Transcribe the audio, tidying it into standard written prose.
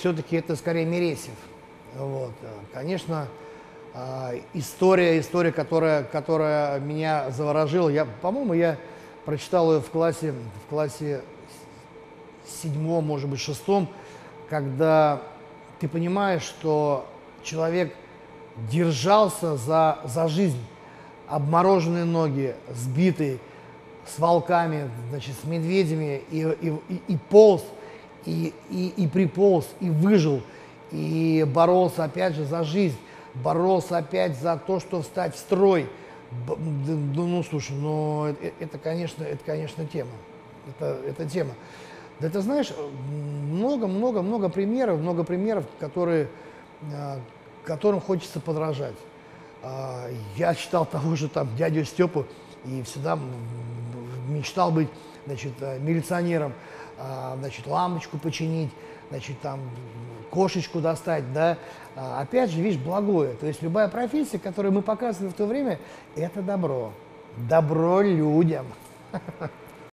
все-таки это скорее Мересев. Вот. Конечно, история, которая меня заворожила. По-моему, я прочитал ее в классе седьмом, может быть, шестом, когда ты понимаешь, что человек держался за жизнь. Обмороженные ноги, сбитый, с волками, значит, с медведями, и полз, и приполз, и выжил, и боролся опять же за жизнь, боролся опять за то, что встать в строй. Ну, слушай, ну, это, конечно, тема. Это тема. Да ты знаешь, много примеров, которым хочется подражать. Я читал того же там дядю Степу и всегда мечтал быть, значит, милиционером, значит, лампочку починить, значит, там кошечку достать, да. Опять же, видишь, благое. То есть любая профессия, которую мы показывали в то время, это добро. Добро людям.